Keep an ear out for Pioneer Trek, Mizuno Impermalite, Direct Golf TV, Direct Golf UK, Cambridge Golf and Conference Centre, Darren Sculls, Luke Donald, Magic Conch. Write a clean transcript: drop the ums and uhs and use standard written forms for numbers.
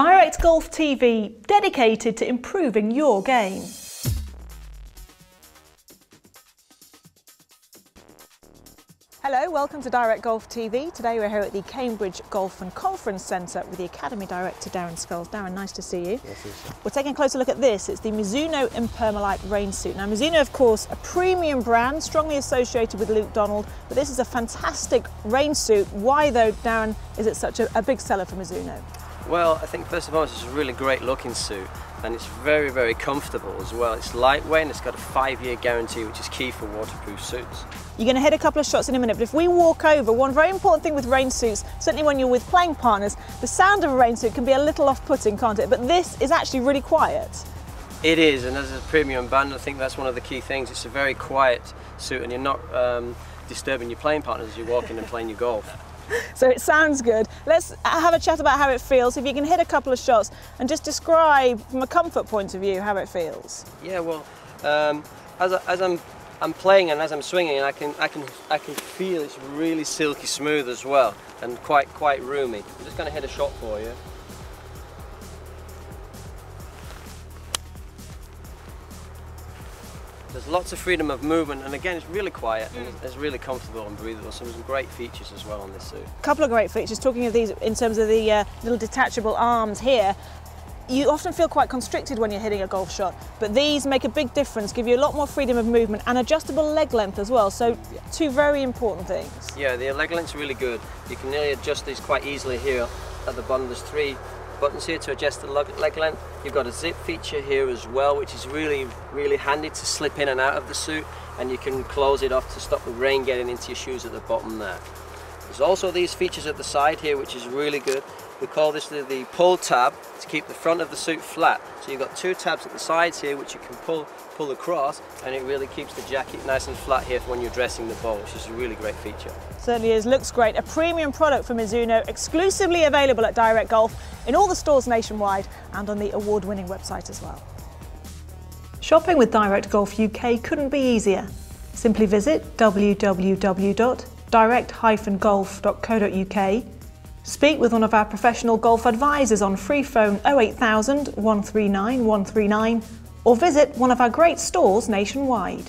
Direct Golf TV, dedicated to improving your game. Hello, welcome to Direct Golf TV. Today we're here at the Cambridge Golf and Conference Centre with the Academy Director Darren Sculls. Darren, nice to see you. Yes, yes. We're taking a closer look at this. It's the Mizuno Impermalite rain suit. Now Mizuno, of course, a premium brand, strongly associated with Luke Donald, but this is a fantastic rain suit. Why though, Darren, is it such a big seller for Mizuno? Well, I think first of all it's a really great looking suit and it's very, very comfortable as well. It's lightweight and it's got a 5-year guarantee, which is key for waterproof suits. You're going to hit a couple of shots in a minute, but if we walk over, one very important thing with rain suits, certainly when you're with playing partners, the sound of a rain suit can be a little off-putting, can't it? But this is actually really quiet. It is, and as a premium band, I think that's one of the key things. It's a very quiet suit and you're not disturbing your playing partners as you walk in and playing your golf. So it sounds good. Let's have a chat about how it feels. If you can hit a couple of shots and just describe from a comfort point of view how it feels. Yeah, well, as I'm playing and as I'm swinging, I can feel it's really silky smooth as well and quite roomy. I'm just going to hit a shot for you. There's lots of freedom of movement, and again, it's really quiet and it's really comfortable and breathable. So some great features as well on this suit. A couple of great features. Talking of these, in terms of the little detachable arms here, you often feel quite constricted when you're hitting a golf shot, but these make a big difference, give you a lot more freedom of movement and adjustable leg length as well. So two very important things. Yeah, the leg length's really good. You can nearly adjust these quite easily here at the bottom. There's three buttons here to adjust the leg length. You've got a zip feature here as well, which is really handy to slip in and out of the suit, and you can close it off to stop the rain getting into your shoes at the bottom there. There's also these features at the side here, which is really good. We call this the pull tab, to keep the front of the suit flat. So you've got two tabs at the sides here which you can pull across, and it really keeps the jacket nice and flat here for when you're dressing the ball, which is a really great feature. Certainly is, looks great. A premium product from Mizuno, exclusively available at Direct Golf, in all the stores nationwide, and on the award-winning website as well. Shopping with Direct Golf UK couldn't be easier. Simply visit www.direct-golf.co.uk, speak with one of our professional golf advisors on free phone 08000 139 139, or visit one of our great stores nationwide.